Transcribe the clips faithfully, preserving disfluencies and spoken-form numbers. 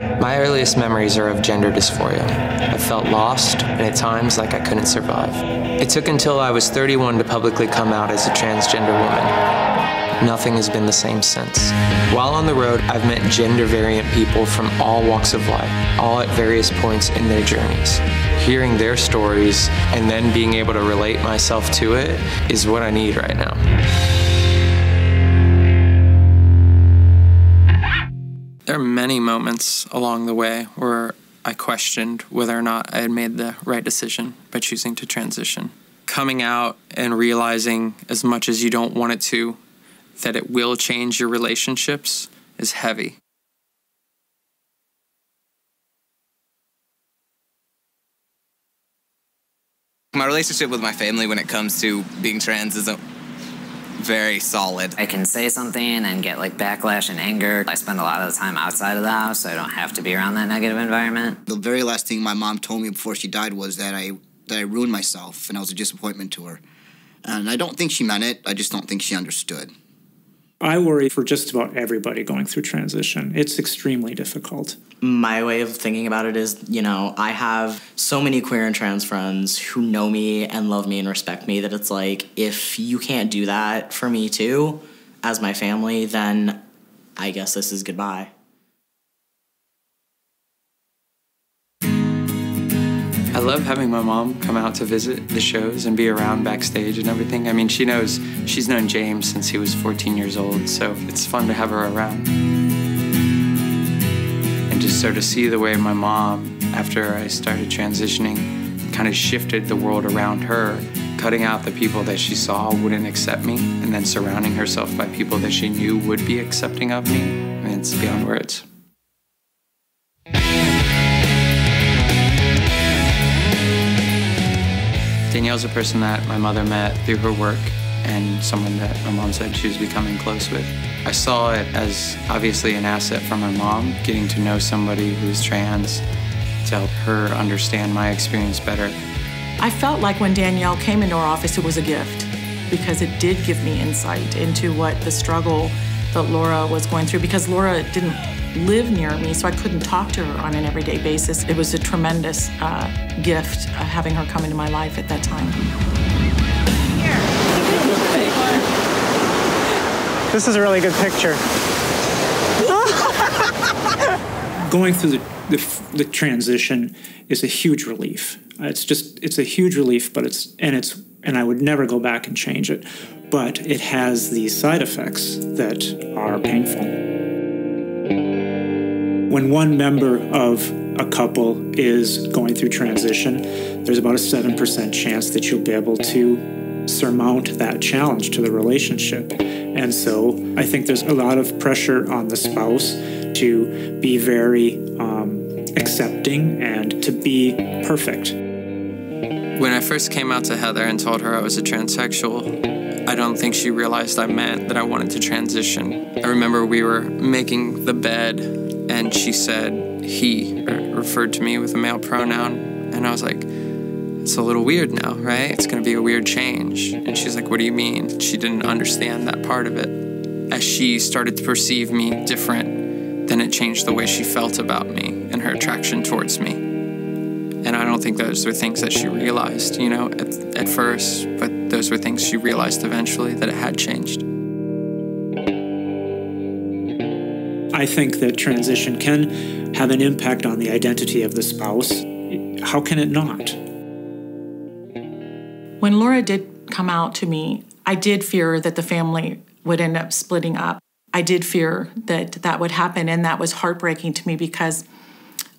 My earliest memories are of gender dysphoria. I felt lost, and at times like I couldn't survive. It took until I was thirty-one to publicly come out as a transgender woman. Nothing has been the same since. While on the road, I've met gender-variant people from all walks of life, all at various points in their journeys. Hearing their stories, and then being able to relate myself to it, is what I need right now. There are many moments along the way where I questioned whether or not I had made the right decision by choosing to transition. Coming out and realizing, as much as you don't want it to, that it will change your relationships is heavy. My relationship with my family when it comes to being trans isn't very solid. I can say something and get like backlash and anger. I spend a lot of the time outside of the house, so I don't have to be around that negative environment. The very last thing my mom told me before she died was that I that I ruined myself and I was a disappointment to her. And I don't think she meant it. I just don't think she understood. I worry for just about everybody going through transition. It's extremely difficult. My way of thinking about it is, you know, I have so many queer and trans friends who know me and love me and respect me that it's like, if you can't do that for me too, as my family, then I guess this is goodbye. I love having my mom come out to visit the shows and be around backstage and everything. I mean, she knows, she's known James since he was fourteen years old, so it's fun to have her around. And just so to see the way my mom, after I started transitioning, kind of shifted the world around her, cutting out the people that she saw wouldn't accept me, and then surrounding herself by people that she knew would be accepting of me, I mean, it's beyond words. Danielle's a person that my mother met through her work and someone that my mom said she was becoming close with. I saw it as obviously an asset for my mom, getting to know somebody who's trans to help her understand my experience better. I felt like when Danielle came into our office, it was a gift because it did give me insight into what the struggle that Laura was going through, because Laura didn't live near me, so I couldn't talk to her on an everyday basis. It was a tremendous uh, gift uh, having her come into my life at that time. Here. This is a really good picture. Going through the, the, the transition is a huge relief. It's just, it's a huge relief, but it's, and it's, and I would never go back and change it. But it has these side effects that are painful. When one member of a couple is going through transition, there's about a seven percent chance that you'll be able to surmount that challenge to the relationship. And so I think there's a lot of pressure on the spouse to be very um, accepting and to be perfect. When I first came out to Heather and told her I was a transsexual, I don't think she realized I meant that I wanted to transition. I remember we were making the bed and she said he referred to me with a male pronoun. And I was like, it's a little weird now, right? It's gonna be a weird change. And she's like, what do you mean? She didn't understand that part of it. As she started to perceive me different, then it changed the way she felt about me and her attraction towards me. And I don't think those were things that she realized, you know, at, at first, but those were things she realized eventually, that it had changed. I think that transition can have an impact on the identity of the spouse. How can it not? When Laura did come out to me, I did fear that the family would end up splitting up. I did fear that that would happen, and that was heartbreaking to me because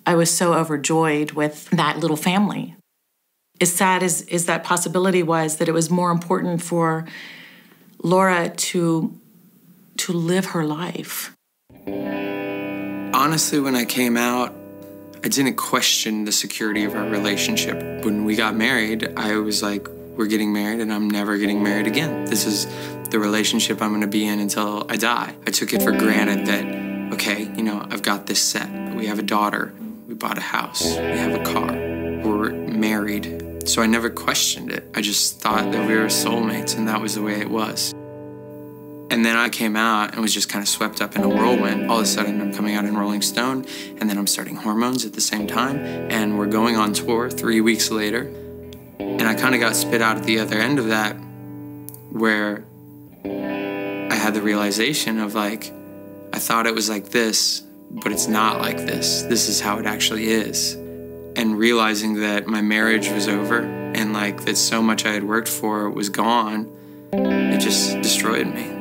I was so overjoyed with that little family. As sad as, as that possibility was, that it was more important for Laura to, to live her life. Honestly, when I came out, I didn't question the security of our relationship. When we got married, I was like, we're getting married and I'm never getting married again. This is the relationship I'm gonna be in until I die. I took it for granted that, okay, you know, I've got this set. We have a daughter, we bought a house, we have a car, we're married. So I never questioned it. I just thought that we were soulmates and that was the way it was. And then I came out and was just kind of swept up in a whirlwind. All of a sudden, I'm coming out in Rolling Stone, and then I'm starting Hormones at the same time, and we're going on tour three weeks later. And I kind of got spit out at the other end of that, where I had the realization of, like, I thought it was like this, but it's not like this. This is how it actually is. And realizing that my marriage was over and, like, that so much I had worked for was gone, it just destroyed me.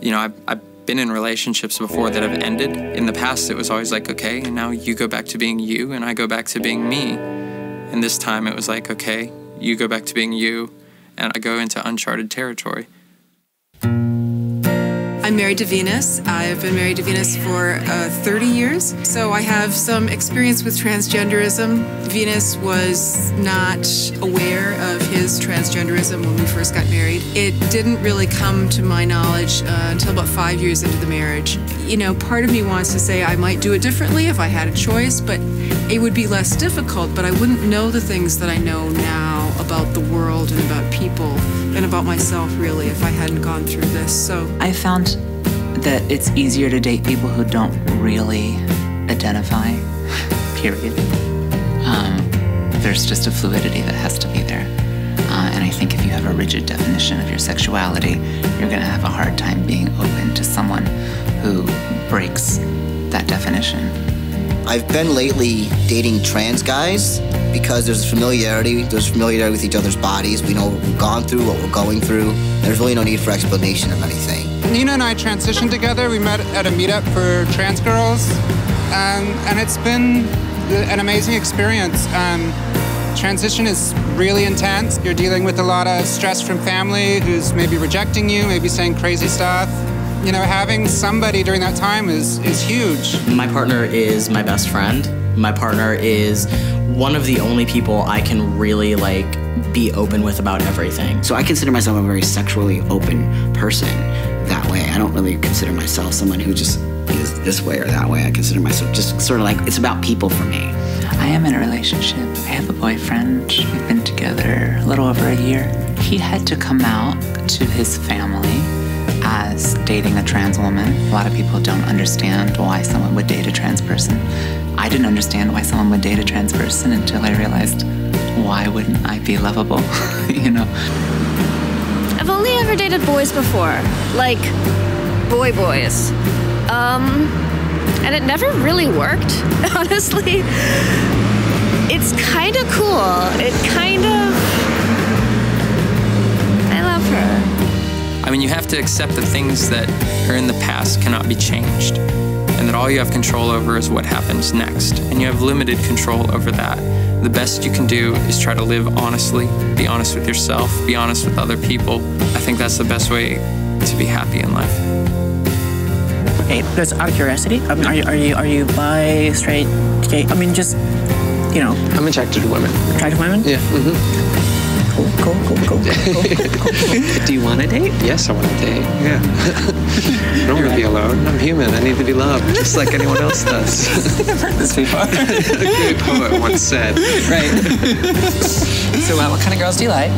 You know, I've, I've been in relationships before that have ended. In the past, it was always like, okay, and now you go back to being you, and I go back to being me. And this time it was like, okay, you go back to being you, and I go into uncharted territory. I'm married to Venus. I've been married to Venus for uh, thirty years, so I have some experience with transgenderism. Venus was not aware of his transgenderism when we first got married. It didn't really come to my knowledge uh, until about five years into the marriage. You know, part of me wants to say I might do it differently if I had a choice, but it would be less difficult, but I wouldn't know the things that I know now about the world and about people and about myself, really, if I hadn't gone through this. So I found that it's easier to date people who don't really identify, period. Um, there's just a fluidity that has to be there. Uh, and I think if you have a rigid definition of your sexuality, you're going to have a hard time being open to someone who breaks that definition. I've been lately dating trans guys because there's familiarity, there's familiarity with each other's bodies. We know what we've gone through, what we're going through. There's really no need for explanation of anything. Nina and I transitioned together. We met at a meetup for trans girls, um, and it's been an amazing experience. Um, transition is really intense. You're dealing with a lot of stress from family who's maybe rejecting you, maybe saying crazy stuff. You know, having somebody during that time is, is huge. My partner is my best friend. My partner is one of the only people I can really, like, be open with about everything. So I consider myself a very sexually open person that way. I don't really consider myself someone who just is this way or that way. I consider myself just sort of like, it's about people for me. I am in a relationship. I have a boyfriend. We've been together a little over a year. He had to come out to his family as dating a trans woman. A lot of people don't understand why someone would date a trans person. I didn't understand why someone would date a trans person until I realized, why wouldn't I be lovable, you know? I've only ever dated boys before, like boy boys. Um, and it never really worked, honestly. It's kind of cool. It kind of, I love her. I mean, you have to accept that things that are in the past cannot be changed, and that all you have control over is what happens next, and you have limited control over that. The best you can do is try to live honestly, be honest with yourself, be honest with other people. I think that's the best way to be happy in life. Okay, just out of curiosity, I mean, are you, are you, are you bi, straight, gay? I mean, just, you know. I'm attracted to women. Attracted to women? Yeah. Mm-hmm. Cool, cool, cool, cool, cool, cool, cool, cool. Do you want to date? Yes, I want to date, yeah. I don't want to be alone. I'm human. I need to be loved, just like anyone else does. I've heard this before. A great poet once said. Right. So uh, what kind of girls do you like?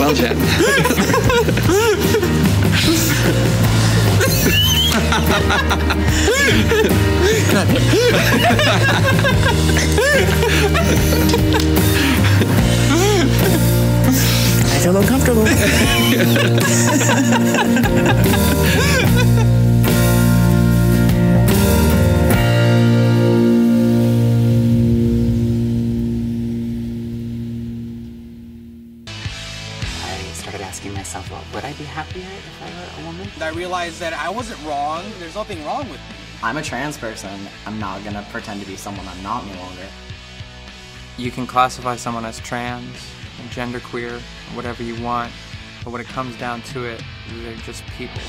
Well, Jen. I feel uncomfortable. I started asking myself, well, would I be happier if I were a woman? I realized that I wasn't wrong. There's nothing wrong with me. I'm a trans person. I'm not gonna pretend to be someone I'm not any longer. You can classify someone as trans, genderqueer, whatever you want, but when it comes down to it, they're just people.